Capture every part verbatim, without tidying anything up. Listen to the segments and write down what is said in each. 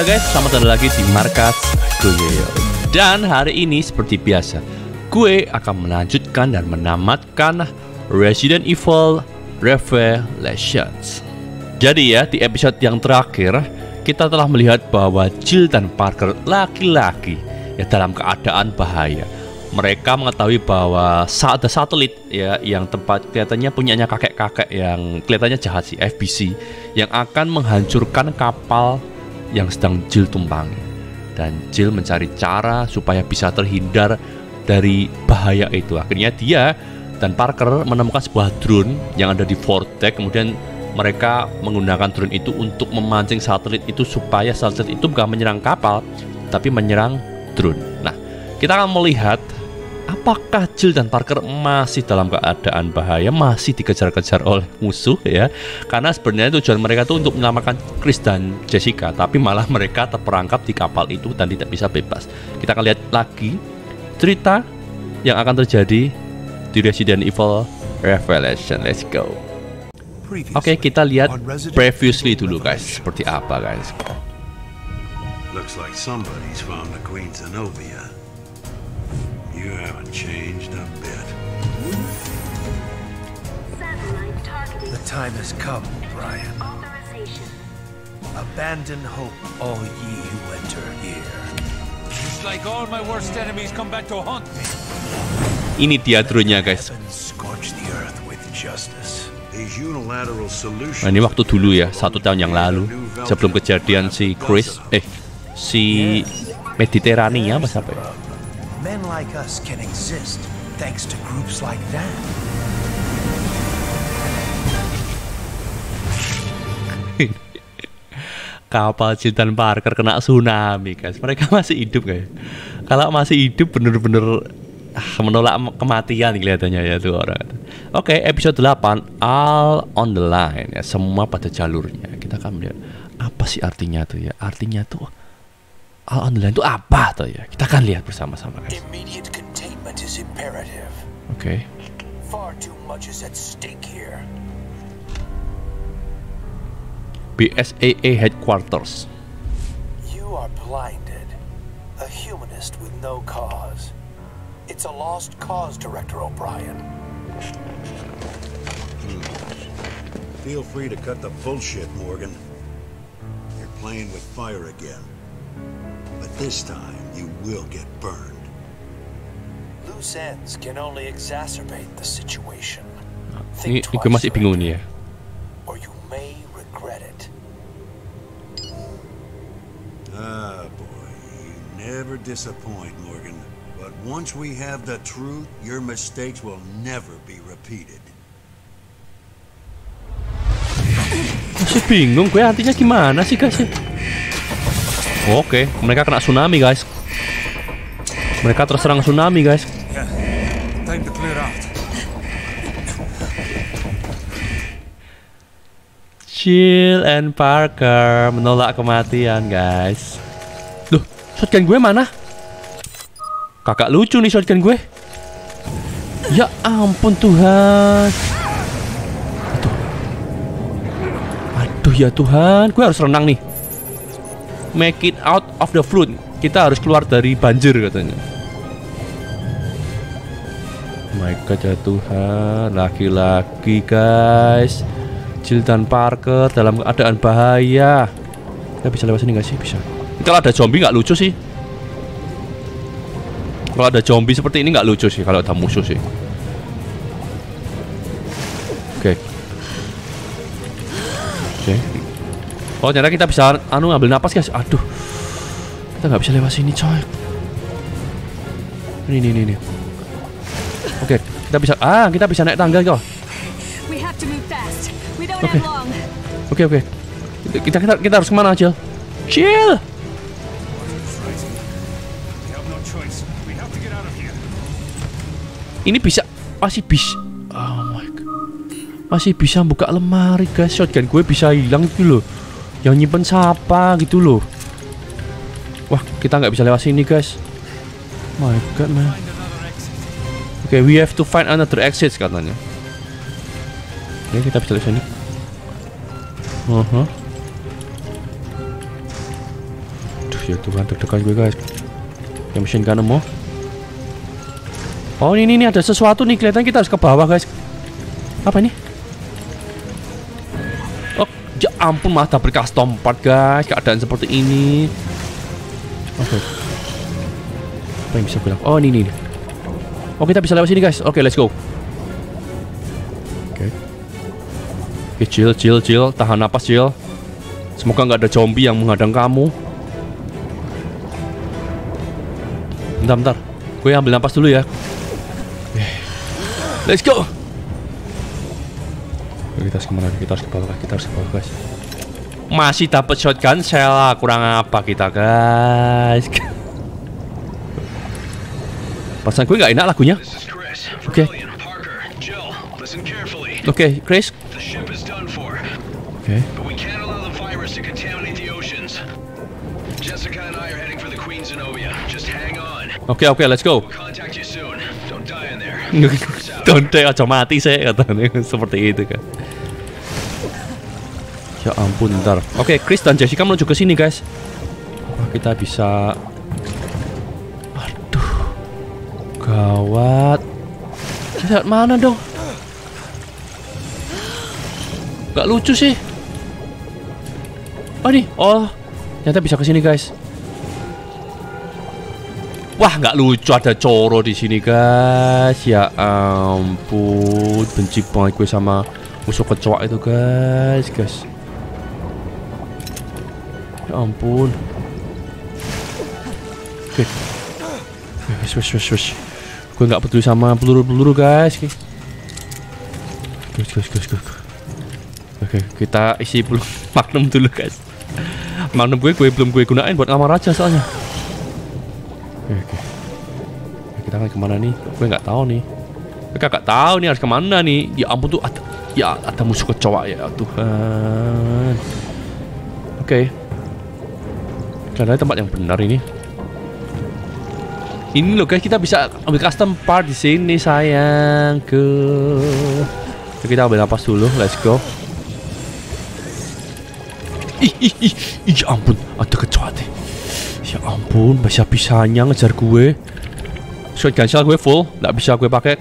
Halo guys, selamat datang lagi di Markas Kuyoyo. Dan hari ini seperti biasa, gue akan melanjutkan dan menamatkan Resident Evil Revelations. Jadi ya, di episode yang terakhir kita telah melihat bahwa Jill dan Parker laki-laki ya dalam keadaan bahaya. Mereka mengetahui bahwa ada satelit ya yang tempat kelihatannya punyanya kakek-kakek yang kelihatannya jahat sih, F B C, yang akan menghancurkan kapal yang sedang Jill tumpangi. Dan Jill mencari cara supaya bisa terhindar dari bahaya itu. Akhirnya dia dan Parker menemukan sebuah drone yang ada di vortex. Kemudian mereka menggunakan drone itu untuk memancing satelit itu supaya satelit itu bukan menyerang kapal, tapi menyerang drone. Nah, kita akan melihat apakah Jill dan Parker masih dalam keadaan bahaya, masih dikejar-kejar oleh musuh ya. Karena sebenarnya tujuan mereka itu untuk menyelamatkan Chris dan Jessica, tapi malah mereka terperangkap di kapal itu dan tidak bisa bebas. Kita akan lihat lagi cerita yang akan terjadi di Resident Evil Revelation. Let's go. Oke, okay, kita lihat previously dulu guys, seperti apa guys. Looks like somebody's found the Queen Zenobia. You haven't changed a bit. The time has come, Brian. Abandon hope, all ye who enter here. It's like all my worst enemies come back to haunt me. Ini dia drone-nya guys. Nah, ini waktu dulu ya, satu tahun yang lalu, sebelum kejadian si Chris, eh, si Mediterania, apa siapa ya? Men like us can exist thanks to groups like that. Kapal Jill dan Parker kena tsunami guys, mereka masih hidup guys. Kalau masih hidup bener-bener menolak kematian kelihatannya ya tuh orang. Oke, episode delapan, all on the line ya, semua pada jalurnya. Kita akan melihat apa sih artinya tuh ya. Artinya tuh all on the line itu apa tuh ya? Kita akan lihat bersama-sama guys. Oke. B S A A headquarters. You are blinded, a humanist with no cause. It's a lost cause, Director O'Brien. Hmm. Feel free to cut the bullshit, Morgan. You're playing with fire again. But this time, you will get burned. Loose ends can only exacerbate the situation. Think twice, ini masih bingung nih ya. Or you may regret it. Ah, boy, you never disappoint, Morgan. But once we have the truth, your mistakes will never be repeated. Masih bingung gue artinya gimana sih guys? Oke, mereka kena tsunami guys. Mereka terserang tsunami guys. Jill and Parker menolak kematian guys. Duh, shotgun gue mana? Kakak lucu nih shotgun gue. Ya ampun Tuhan. Aduh, aduh ya Tuhan. Gue harus renang nih. Make it out of the flood. Kita harus keluar dari banjir katanya. My God ya Tuhan. Laki-laki guys, Jill dan Parker dalam keadaan bahaya. Kita bisa lewat sini gak sih? Bisa. Kalau ada zombie gak lucu sih. Kalau ada zombie seperti ini nggak lucu sih, kalau ada musuh sih. Oke. Okay. Oke. Okay. Oh ternyata kita bisa anu ngambil napas guys. Aduh, kita nggak bisa lewat sini coy. Ini ini ini. Oke, okay. Kita bisa. Ah, kita bisa naik tangga kok. Oke. Oke oke. Kita kita kita harus kemana Jill? Jill. Ini bisa masih bisa. Oh my God. Masih bisa buka lemari guys. Shotgun gue bisa hilang itu loh. Yang nyimpen siapa gitu loh. Wah, kita nggak bisa lewat sini guys. My God man. Oke, okay, we have to find another exit katanya. Oke, okay, kita bisa lewat sini. Uh -huh. ya Tuhan, deg-degan gue guys. Yang mesin kanan mau. Oh ini, ini ada sesuatu nih, kelihatan kita harus ke bawah guys. Apa ini? Oh ya ampun, mata berkas tempat guys, keadaan seperti ini. Oke okay. Apa yang bisa gue lakukan? Oh ini, ini. Oh kita bisa lewat sini guys, oke okay, let's go. Oke okay. Oke okay, Jill, Jill, Jill, tahan napas Jill. Semoga nggak ada zombie yang menghadang kamu. Bentar, bentar, gue ambil napas dulu ya. Let's go. Kita harus kemana? Kita harus ke bawah, kita harus ke bawah guys. Masih dapat shotgun shell, kurang apa kita guys? Pasan gue nggak enak lagunya. Oke. Okay. Oke, okay, Chris. Oke. Okay. Jessica and I are heading for the Queen Zenobia. Just hang on. Oke, okay, oke, okay, let's go. Donde aja mati saya katanya seperti itu kan. Ya ampun, ntar. Oke, okay, Chris dan Jessica menuju ke sini guys. Wah, kita bisa. Aduh, gawat. Lihat mana dong? Gak lucu sih. Oh nih, oh ternyata bisa ke sini guys. Wah, nggak lucu, ada coro di sini guys. Ya ampun, benci banget gue sama musuh kecoa itu guys, guys. Ya ampun. Oke. Wes wes wes wes. Gue nggak peduli sama peluru-peluru guys. Guys guys guys guys. Oke, kita isi peluru magnum dulu guys. Magnum gue gue belum gue gunain buat ngamar aja soalnya. Oke, oke. Kita akan kemana nih? Gue nggak tahu nih. Gue nggak tahu nih harus kemana nih. Ya ampun tuh, ada, ya ada musuh kecoa ya Tuhan. Oke. Karena tempat yang benar ini. Ini loh guys, kita bisa ambil custom part di sini sayang ke. Kita ambil napas dulu, let's go. Ih, ih, ih, ih, ya ampun, ada kecoa deh. Ya ampun, bisa pisahnya ngejar gue. Shotgun shell gue full, nggak bisa gue pakai.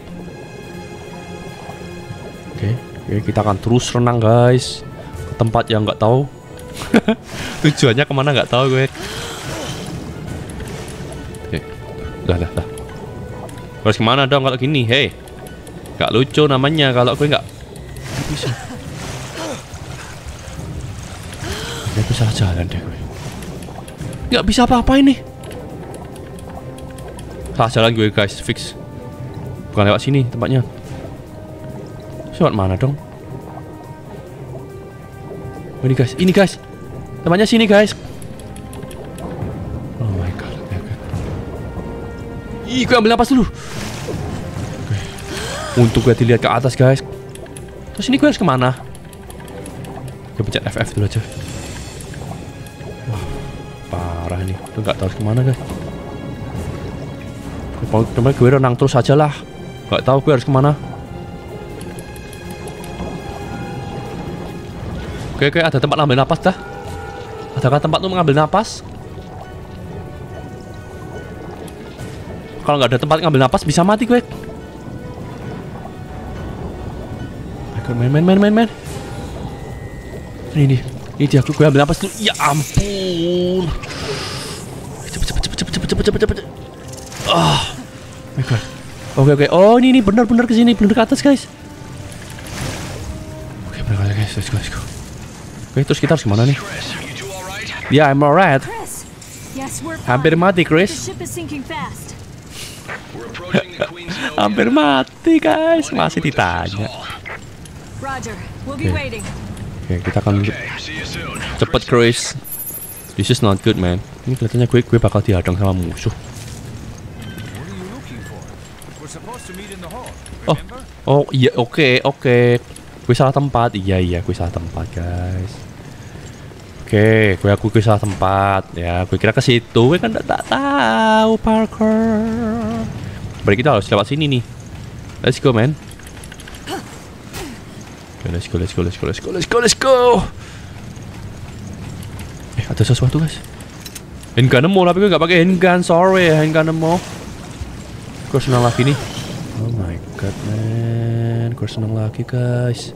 Oke, okay, kita akan terus renang guys. Ke tempat yang nggak tahu. Tujuannya kemana nggak tahu gue. Oke, dah, dah, dah. Harus kemana dong kalau gini? Hei, nggak lucu namanya kalau gue nggak bisa. Oke, gue salah jalan deh gue. Nggak bisa apa-apa ini. Salah jalan gue guys, fix. Bukan lewat sini tempatnya. Lewat mana dong? Oh, ini guys, ini guys. Tempatnya sini guys. Oh my god. Ih, gue ambil napas dulu. Okay. Untuk gue dilihat ke atas guys. Terus ini gue harus kemana? Gue pencet F F dulu aja. Parah nih, tuh nggak tahu kemana guys. Coba gue renang terus aja lah, nggak tahu gue harus kemana. Oke, oke, ada tempat ambil napas dah. Adakah tempat tuh mengambil napas? Kalau nggak ada tempat ngambil napas bisa mati gue. Main, main, main, main, main. Ini, ini dia gue ambil napas tuh. Ya ampun. Cepet cepet cepet cepet cepet cepet cepet. Oh my god. Oke oke. Oh ini ini benar benar kesini, benar ke atas guys. Oke benar benar guys, let's go let's go. Oke terus kita harus kemana nih? Ya yeah, I'm alright. Hampir mati Chris. Hampir mati guys, masih ditanya. Okay. Oke, kita akan cepet Chris. This is not good man. Ini kelihatannya gue gue bakal dihadang sama musuh. Oh, oh iya oke okay, oke. Okay. Gue salah tempat. Iya iya gue salah tempat guys. Oke, okay, gue aku gue salah tempat. Ya gue kira ke situ. Gue kan tak tahu Parker. Berarti kita harus lewat sini nih. Let's go man. Let's go, let's go, let's go, let's go, let's go, let's go. Eh, ada sesuatu guys. Handgunnya mau, tapi gue gak pakai handgun. Sorry ya, handgunnya mau. Gue senang lagi nih. Oh my god, man. Gue senang lagi, guys.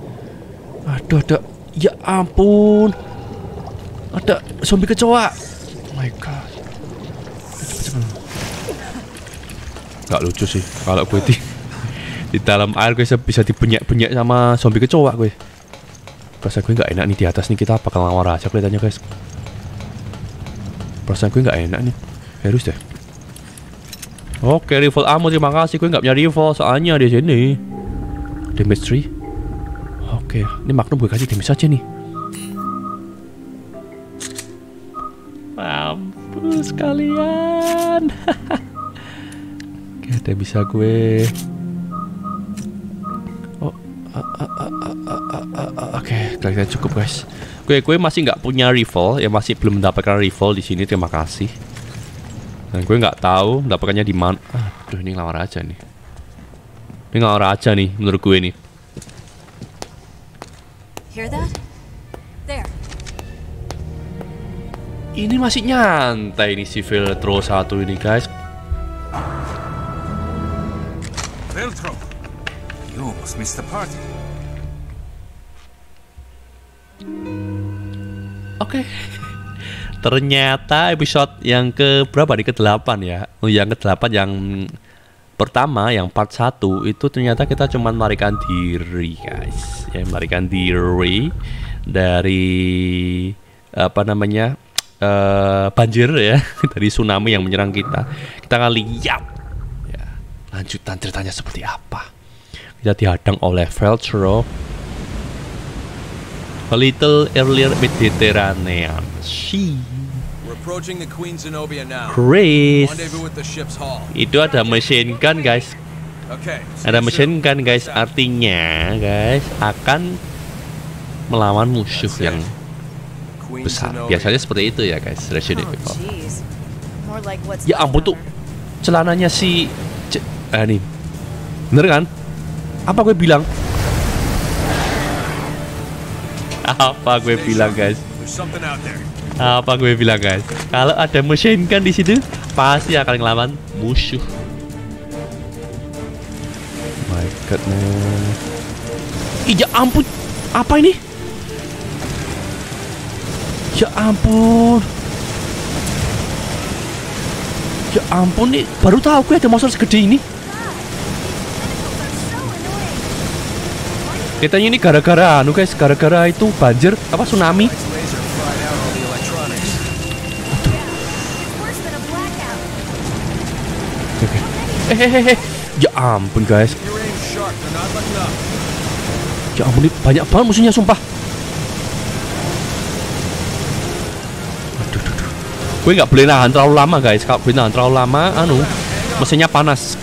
Aduh, ada. Ya ampun. Ada zombie kecoa. Oh my god. Gak lucu sih kalau gue di, di dalam air gue bisa dipenyak-penyak sama zombie kecoa gue. Perasaan gue gak enak nih di atas nih, kita bakal ngawar aja kelihatannya, guys. Perasaan gue gak enak nih, harus deh. Oke, rifle ammo, terima kasih. Gue gak punya rifle soalnya di sini. Damage tiga. Oke, ini Magnum gue kasih damage aja nih. Mampus kalian. Kita bisa gue. Oh, oke, kayaknya cukup, guys. Gue gue masih nggak punya rifle, ya masih belum mendapatkan rifle di sini. Terima kasih. Dan gue nggak tahu mendapatkannya di mana. Aduh, ini ngawur aja nih. Ini ngawur aja nih, menurut gue nih. Ini masih nyantai nih si Veltro satu ini, guys. Veltro, you must miss the party. Oke, okay. Ternyata episode yang ke berapa nih? Ke delapan ya. Yang ke delapan yang pertama, yang part satu itu ternyata kita cuman melarikan diri, guys. Ya, melarikan diri dari apa namanya? Uh, banjir ya, dari tsunami yang menyerang kita. Kita akan lihat ya, lanjutan ceritanya seperti apa. Kita dihadang oleh Veltro. A little earlier Mediterranean Sea. Chris. Itu ada mesin gun, guys. Ada mesin gun, guys. Artinya, guys, akan melawan musuh yang besar. Biasanya seperti itu ya, guys. Resident Evil. Ya ampun, tuh celananya si C eh, nih. Bener kan? Apa gue bilang? Apa gue bilang, guys? Apa gue bilang, guys? Kalau ada mesin gun di situ, pasti akan ngelawan musuh. My god, man. Ih, ya ampun. Apa ini? Ya ampun. Ya ampun nih, baru tahu gue ada monster segede ini. Katanya ini gara-gara anu, guys, gara-gara itu banjir apa tsunami. Okay. Hehehe. Ya ampun, guys. Ya ampun, nih, banyak banget musuhnya, sumpah. Gue nggak boleh nahan terlalu lama, guys. Kalau gue nahan terlalu lama, anu, mesinnya panas.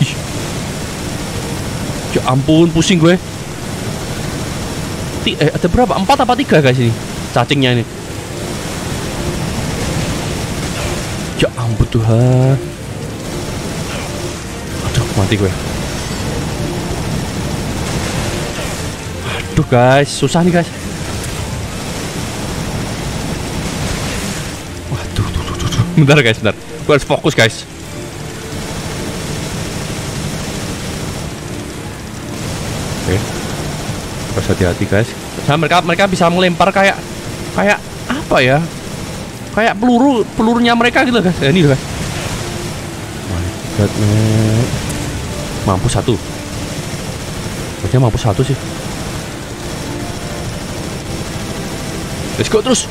Ih. Ya ampun, pusing gue. T eh, ada berapa? Empat apa tiga, guys, ini cacingnya ini. Ya ampun, Tuhan. Aduh, mati gue. Aduh, guys, susah nih, guys. Bentar, guys, bentar. Gue harus fokus, guys. Oke, harus hati-hati, guys. Nah, mereka mereka bisa melempar kayak kayak apa ya? Kayak peluru pelurunya mereka gitu, guys. Ya, ini, guys. Mampus satu. Kayaknya mampus satu sih. Let's go terus.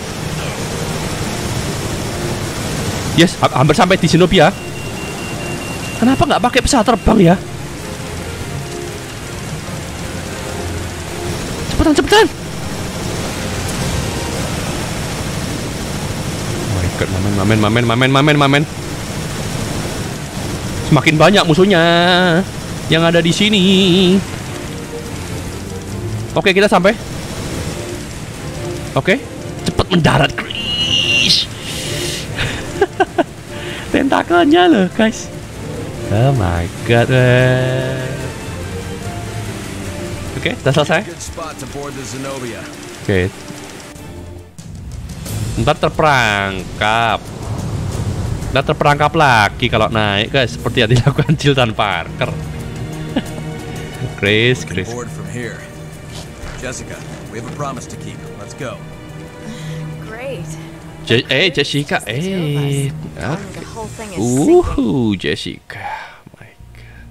Yes, ha hampir sampai di Zenobia. Kenapa nggak pakai pesawat terbang ya? Cepetan, cepetan! Oh my god, mamen, mamen, mamen, mamen, mamen, mamen. Semakin banyak musuhnya yang ada di sini. Oke, kita sampai. Oke, cepat mendarat, Chris. Tentakelnya loh, guys. Oh my god. Oke, okay, sudah selesai. Oke, okay, Ntar terperangkap. Ntar terperangkap lagi kalau naik, guys. Seperti yang dilakukan Jill dan Parker. Chris, Chris. Jessica, we have a promise to keep. Let's go. Great. Je eh Jessica, eh. Uhuh, Jessica. My God.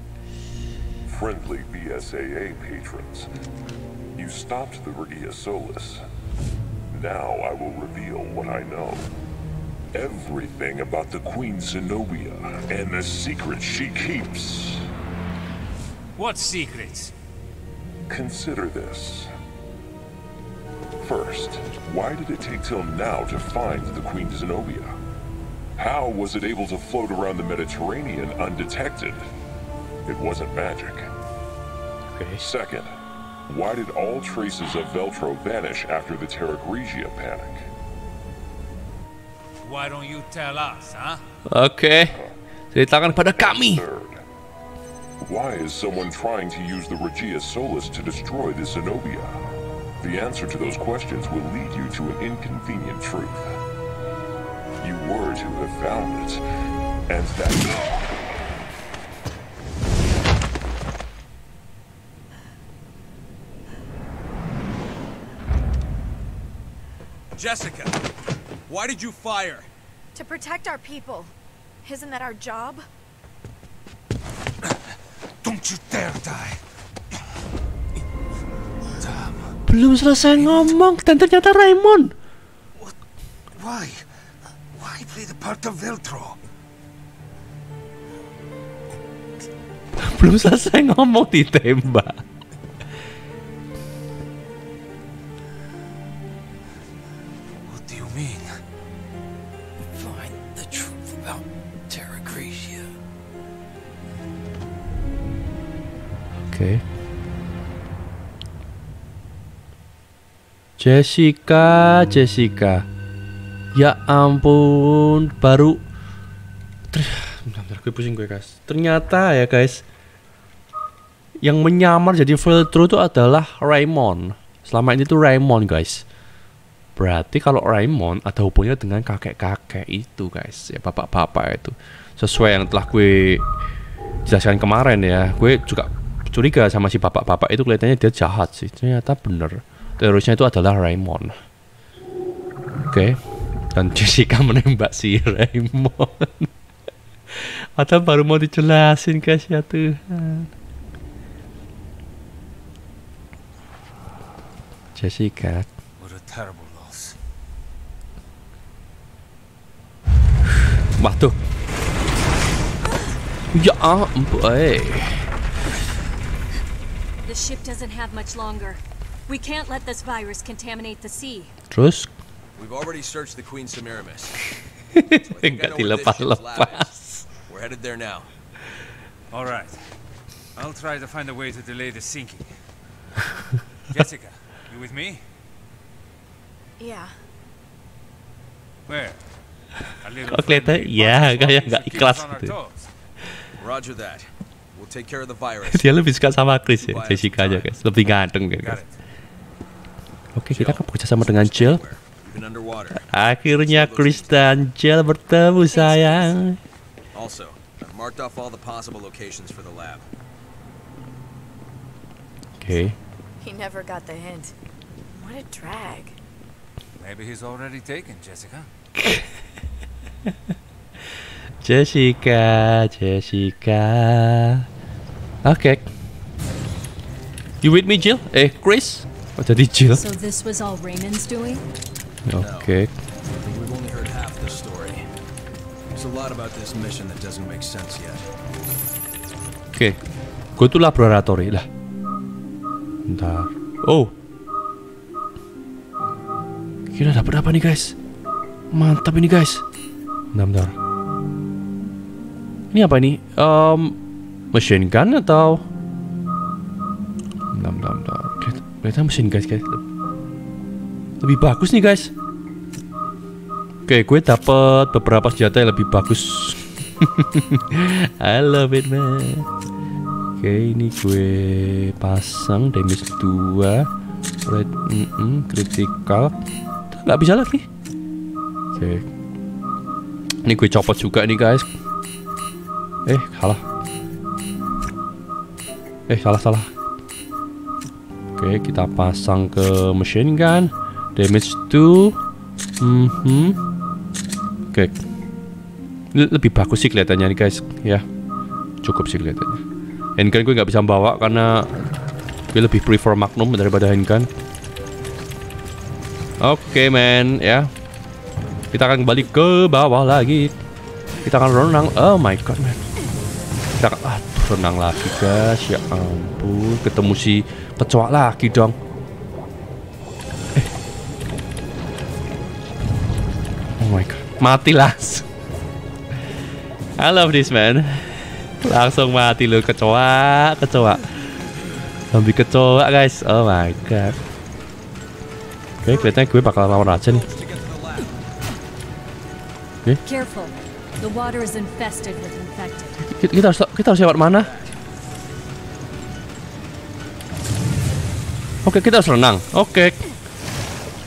Friendly B S A A patrons. You stopped the Regia Solis. Now I will reveal what I know. Everything about the Queen Zenobia and the secrets she keeps. What secrets? Consider this. First, why did it take till now to find the Queen Zenobia? How was it able to float around the Mediterranean undetected? It wasn't magic. Okay. Second, why did all traces of Veltro vanish after the Terra Grisia panic? Why don't you tell us, huh? Okay. Ceritakan pada kami. Third, why is someone trying to use the Regia Solis to destroy the Zenobia? The answer to those questions will lead you to an inconvenient truth. You were to have found it, and that... Jessica, why did you fire? To protect our people. Isn't that our job? Don't you dare die. Belum selesai ngomong dan ternyata Raymond. What? Why? Why play the part of Veltro? Belum selesai ngomong ditembak. What do you mean? Find the truth about Terra Grisia. Okay. Jessica, Jessica, ya ampun, baru, bentar, gue pusing gue guys. Ternyata ya guys, yang menyamar jadi Veltro itu adalah Raymond. Selama ini tuh Raymond guys. Berarti kalau Raymond ada hubungannya dengan kakek-kakek itu guys, ya bapak-bapak itu. Sesuai yang telah gue jelaskan kemarin ya, gue juga curiga sama si bapak-bapak itu, kelihatannya dia jahat sih. Ternyata bener. Terorisnya itu adalah Raymond. Oke, okay. Dan Jessica menembak si Raymond. Atau baru mau dijelasin guys ya Tuhan. Jessica. Wah tuh. Ya ampun. The ship doesn't have much longer. We can't let this virus contaminate the sea. Terus? We've already searched the Queen's Semiramis. Enggak dilepas-lepas. We're headed there now. All right. I'll try to find a way to delay the sinking. Jessica, you with me? Yeah. Where? Kok kelihatan ya kayak enggak ikhlas gitu. Roger that. We'll take care of the virus. Dia lebih suka sama Chris ya, Jessica aja guys. Lebih ganteng guys. Oke, kita akan bekerja sama dengan Jill. Akhirnya Chris dan Jill bertemu sayang. Oke. He never got the hint. What a drag. Maybe he's already taken Jessica. Jessica, Jessica. Oke. Okay. You with me, Jill? Eh, Chris? Oh, jadi Jill. So this was all Raymond's doing? Okay. We've only heard half the story. There's a lot about this mission that doesn't make sense yet. Oke. Okay. Gue tuh laboratori lah. Bentar. Oh. Kira dapat apa nih, guys? Mantap ini, guys. Bentar, bentar. Ini apa nih? Um, machine gun atau? Bentar, bentar, bentar. Kita mesin guys, guys lebih bagus nih guys. Oke, gue dapat beberapa senjata yang lebih bagus. I love it man. Oke, ini gue pasang damage dua, red, mm -mm, critical. Nggak bisa lagi. Oke. Ini gue copot juga nih guys. Eh salah. Eh salah salah. Oke, kita pasang ke machine gun. Damage dua. Mm-hmm. Oke. Ini lebih bagus sih kelihatannya nih guys. Ya. Cukup sih kelihatannya. Handgun gue nggak bisa bawa karena gue lebih prefer Magnum daripada handgun. Oke men, ya. Kita akan kembali ke bawah lagi. Kita akan renang. Oh my god man. Kita akan ah, renang lagi guys. Ya ampun. Ketemu si kecoa lagi dong. Eh. Oh my god. Mati langsung. I love this man. Langsung mati lo kecoa. Kecoa. Zombie kecoa guys. Oh my god. Oke okay, kelihatannya gue bakal lawan aja nih. Careful, the water is infested with infected. Kita harus kita harus lewat mana? Oke, kita harus renang. Oke,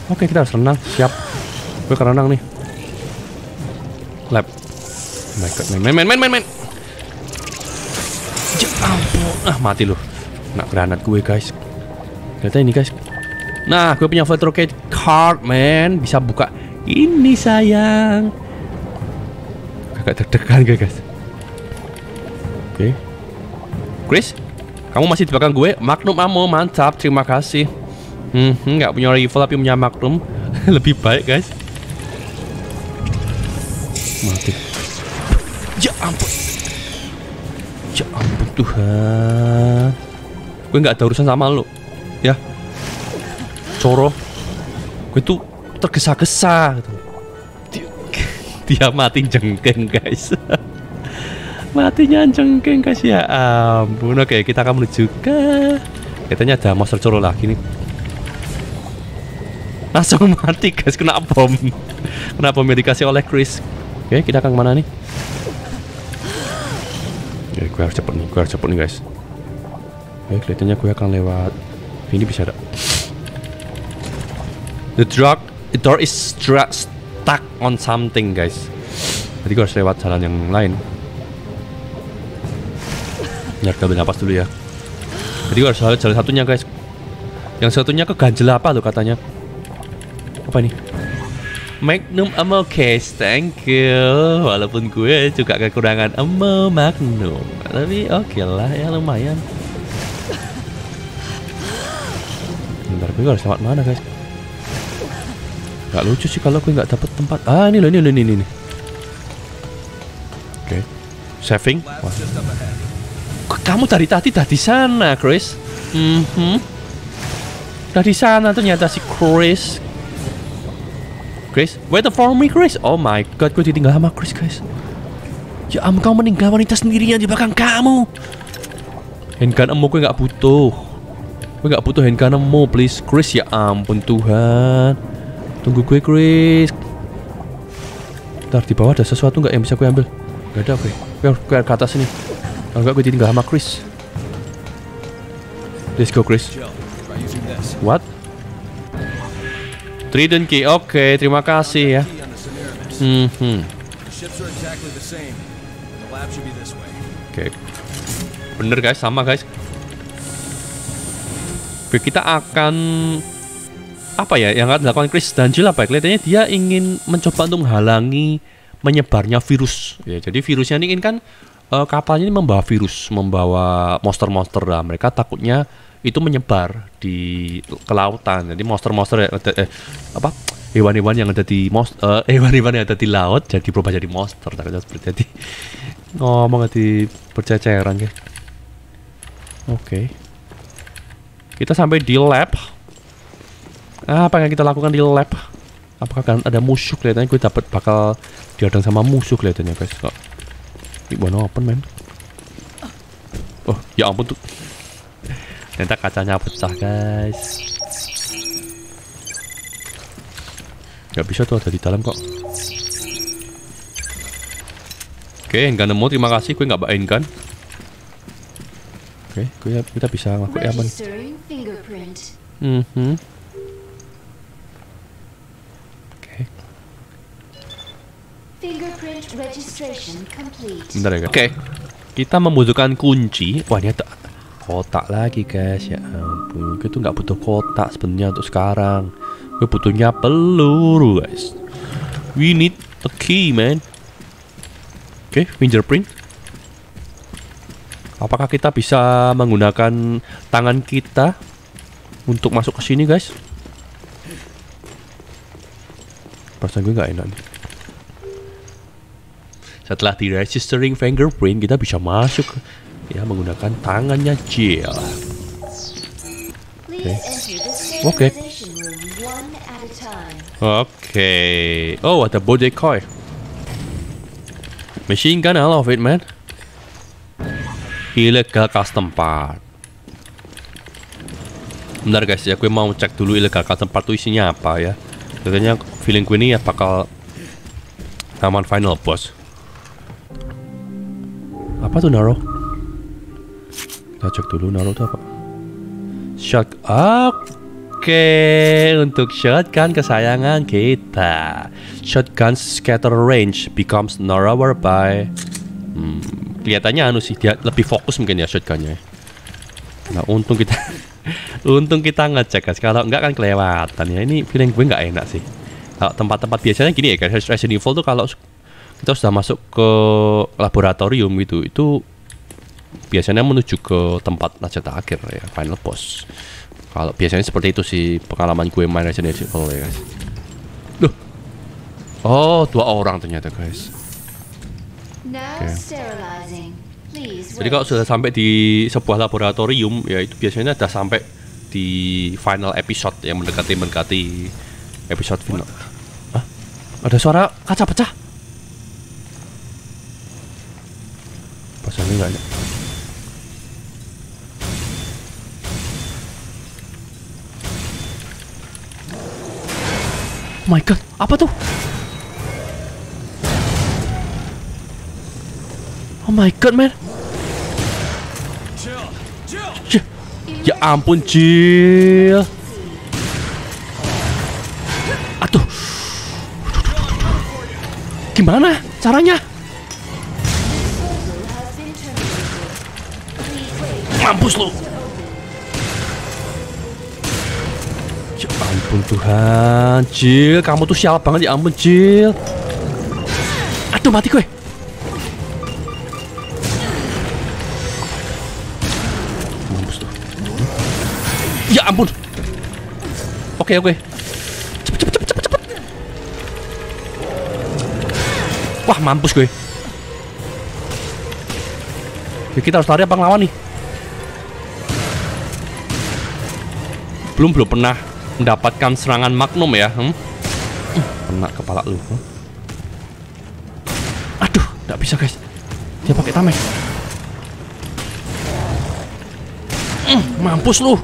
oke kita harus renang. Siap, gue akan renang nih. Lap. Oh my god, men, men, men, men, men. Ah mati loh. Nak granat gue guys. Lihat ini guys. Nah, gue punya Veltro card man, bisa buka ini sayang. Agak terdekat guys. Oke, okay. Chris, kamu masih di belakang gue. Magnum ammo mantap, terima kasih. Hmm, nggak punya rifle tapi punya Magnum. Lebih baik guys. Mati. Ya ampun. Ya ampun Tuhan. Gue nggak ada urusan sama lo, ya. Coro. Gue tuh tergesa-gesa. Gitu. Dia mati jengking guys. Matinya jengking guys, ya ampun. Oke, kita akan menuju ke katanya ada monster coro lagi nih. Langsung mati guys, kena bom. Kena bom yang dikasih oleh Chris. Oke, kita akan kemana nih? Oke, gue harus cepet nih, gue harus cepet nih guys. Oke, kelihatannya gue akan lewat. Ini bisa ada. The drug, the door is struck stuck on something guys. Jadi gue harus lewat jalan yang lain. Biar gue ambil napas dulu ya. Jadi gue harus lewat jalan satunya guys. Yang satunya keganjel apa tuh katanya. Apa nih? Magnum ammo case, thank you. Walaupun gue juga kekurangan ammo Magnum, tapi oke okay lah ya, lumayan. Bentar, gue harus lewat mana guys? Gak lucu sih kalau gue nggak dapat tempat. Ah ini loh, ini loh, ini ini. Oke, okay. Saving. Wah. Kamu dari tadi dah di sana, Chris. Mm-hmm. Dah di sana ternyata si Chris. Chris, wait for me, Chris. Oh my god, gue ditinggal sama Chris guys. Ya ampun, kamu meninggal wanita sendirian di belakang kamu. Handgun emu gue nggak butuh. Gue nggak butuh handgun emu, please Chris. Ya ampun Tuhan. Tunggu gue Chris. Ntar di bawah ada sesuatu nggak yang bisa gue ambil? Gak ada gue. Gue, gue ke atas ini. Kalau nggak gue ditinggal sama Chris. Let's go Chris. What? Trident key. Oke, okay, terima kasih ya. Mm-hmm. Oke, okay. Bener guys, sama guys. Kita akan apa ya yang akan dilakukan Chris dan Jill apa ya? Kelihatannya dia ingin mencoba untuk menghalangi menyebarnya virus. Ya, jadi virusnya ini inginkan uh, kapalnya ini membawa virus, membawa monster-monster. Nah, mereka takutnya itu menyebar di kelautan. Jadi monster-monster eh, apa hewan-hewan yang ada di monster, uh, hewan-hewan yang ada di laut jadi berubah jadi monster. Takutnya seperti jadi ngomong di perceceran ya. Oke, okay. Kita sampai di lab. Apa yang kita lakukan di lab? Apakah akan ada musuh? Kelihatannya gue dapat bakal diadang sama musuh kelihatannya guys. Kok ini bukan open man? Oh ya ampun tuh. Ternyata kacanya pecah guys. Gak bisa tuh ada di dalam kok. Oke, nggak nemu, terima kasih. Gue nggak bawain kan. Oke, gue kita bisa ngaku ya man. Mhm. Fingerprint registration complete. Bentar ya, guys. Oke. Okay. Kita membutuhkan kunci. Wah, ini ada kotak lagi, guys. Ya ampun, gue tuh nggak butuh kotak sebenarnya untuk sekarang. Gue butuhnya peluru, guys. We need a key, man. Oke, okay, fingerprint. Apakah kita bisa menggunakan tangan kita untuk masuk ke sini, guys? Perasaan gue nggak enak nih. Setelah di registering fingerprint, kita bisa masuk ya menggunakan tangannya Jill. Oke, oke, oke. Oh, ada body coil. Machine gun, I love it, man. Illegal custom part. Bentar guys, ya gue mau cek dulu illegal custom part itu isinya apa ya. Katanya feeling gue ini ya bakal taman final boss. Apa tuh Naro? Kita cek dulu Naro tuh apa. Shot. Oke, untuk shotgun kesayangan kita. Shotgun scatter range becomes narrower by hmm, kelihatannya anu sih dia lebih fokus mungkin ya shotgunnya. Nah, untung kita untung kita ngecek guys. Kalau enggak kan kelewatan ya. Ini feeling gue nggak enak sih. Kalau tempat-tempat biasanya gini ya guys, Resident Evil tuh kalau kita sudah masuk ke laboratorium gitu, itu biasanya menuju ke tempat raja terakhir ya, final boss. Kalau biasanya seperti itu sih pengalaman gue main Resident Evil ya guys. Duh. Oh, dua orang ternyata guys. Okay. Jadi kalau sudah sampai di sebuah laboratorium ya, itu biasanya sudah sampai di final episode yang mendekati-mendekati episode final. Hah? Ada suara kaca pecah. Pasalnya nggak ada. Oh my god, apa tuh? Oh my god, man. Jill. Ya ampun, Jill. Aduh. Gimana caranya? Mampus lu. Ya ampun Tuhan, Jill, kamu tuh sial banget, ya ampun Jill. Aduh, mati gue. Mampus lu. Ya ampun. Oke, oke. Cepet, cepet, cepet, cepet. Wah, mampus gue. Ya, kita harus lari apa ngelawan nih? Belum belum pernah mendapatkan serangan magnum ya. Hmm? Kena kepala lu. Hmm? Aduh, nggak bisa guys. Dia pakai tameng. Hmm, mampus lu.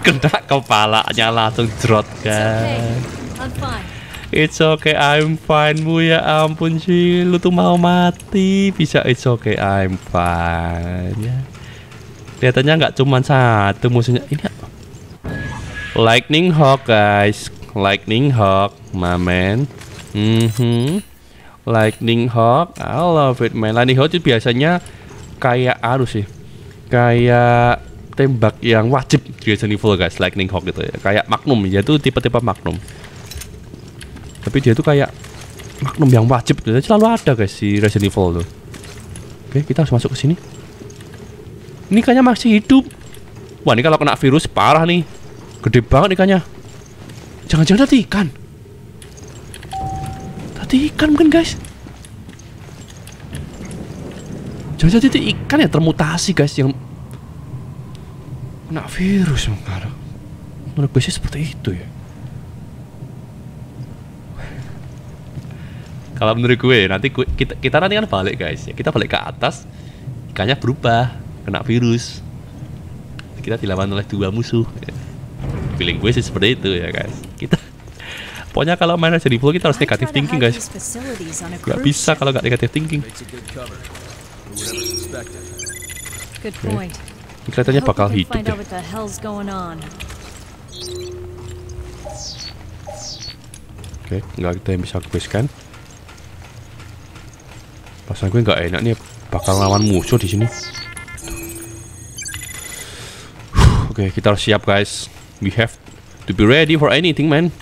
Kena kepalanya langsung jerot guys. It's okay, I'm fine bu. Ya ampun sih, lu tuh mau mati. Bisa it's okay, I'm fine. Ya. Kelihatannya nggak cuma satu musuhnya ini. Lightning Hawk guys, Lightning Hawk, my man. Mm-hmm. Lightning Hawk, I love it man. Lightning Hawk itu biasanya kayak arus sih, kayak tembak yang wajib Resident Evil guys, Lightning Hawk gitu ya. Kayak Magnum, dia tuh tipe-tipe Magnum. Tapi dia tuh kayak Magnum yang wajib, dia selalu ada guys si Resident Evil tuh. Oke, kita harus masuk ke sini. Ini kayaknya masih hidup. Wah, ini kalau kena virus parah nih. Gede banget ikannya. Jangan-jangan tadi ikan. Tadi ikan mungkin guys. Jangan-jangan tadi ikan ya termutasi guys yang kena virus mungkin. Menurut gue sih seperti itu ya. Kalau menurut gue nanti gue, kita, kita nanti kan balik guys. Kita balik ke atas. Ikannya berubah kena virus. Kita dilawan oleh dua musuh. Feeling gue sih seperti itu ya guys. Kita pokoknya kalau main Resident Evil kita harus negatif thinking guys. Gak bisa kalau gak negatif thinking. Okay. Ini kelihatannya bakal hidup ya. Oke, okay, gak ada yang bisa gue scan. Perasaan gue nggak enak nih, bakal lawan musuh di sini. Oke, okay, kita harus siap guys. We have to be ready for anything man.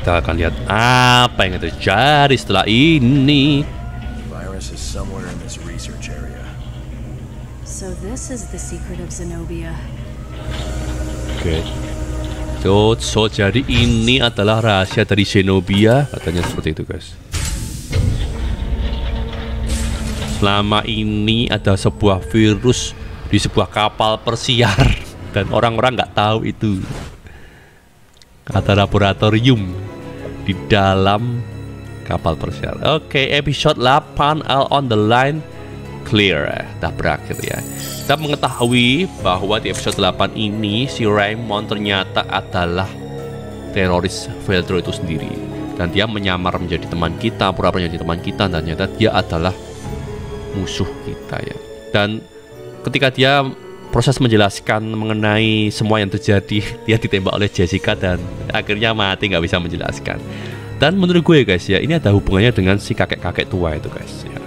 Kita akan lihat apa yang terjadi setelah ini. Virus is somewhere in this research area. So this is the secret of Zenobia. Oke. Okay. So, so jadi ini adalah rahasia dari Zenobia, katanya seperti itu guys. Selama ini ada sebuah virus di sebuah kapal persiar dan orang-orang nggak tahu itu. Ada laboratorium di dalam kapal persiar. Oke, okay, episode delapan L on the line. Clear, dah berakhir ya. Kita mengetahui bahwa di episode delapan ini si Raymond ternyata adalah teroris Veltro itu sendiri, dan dia menyamar menjadi teman kita, pura-pura menjadi teman kita, dan ternyata dia adalah musuh kita ya. Dan ketika dia proses menjelaskan mengenai semua yang terjadi, dia ditembak oleh Jessica dan akhirnya mati, nggak bisa menjelaskan. Dan menurut gue guys ya, ini ada hubungannya dengan si kakek-kakek tua itu guys ya.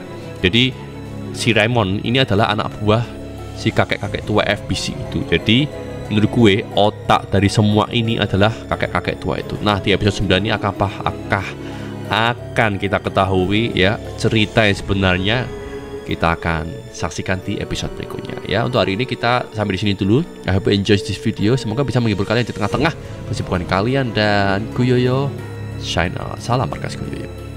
Jadi si Raymond ini adalah anak buah si kakek-kakek tua F B C itu. Jadi menurut gue otak dari semua ini adalah kakek-kakek tua itu. Nah di episode sembilan ini akan apakah akan kita ketahui ya cerita yang sebenarnya, kita akan saksikan di episode berikutnya ya. Untuk hari ini kita sampai di sini dulu. I hope you enjoy this video. Semoga bisa menghibur kalian di tengah-tengah kesibukan kalian. Dan Kuyoyo, shine out. Salam Markas Kuyoyo.